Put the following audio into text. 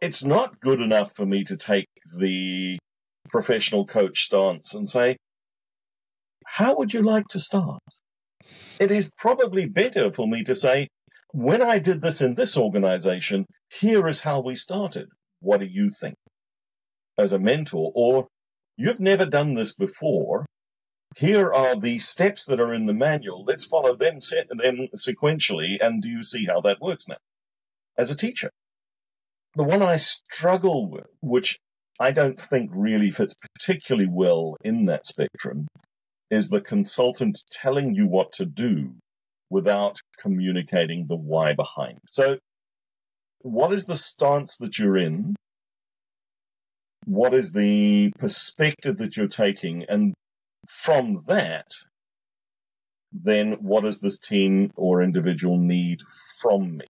It's not good enough for me to take the professional coach stance and say, how would you like to start? It is probably better for me to say, when I did this in this organization, here is how we started. What do you think? As a mentor, or you've never done this before. Here are the steps that are in the manual. Let's follow them, set them sequentially, and do you see how that works now? As a teacher. The one I struggle with, which I don't think really fits particularly well in that spectrum, is the consultant telling you what to do without communicating the why behind. So what is the stance that you're in? What is the perspective that you're taking? And from that, then what does this team or individual need from me?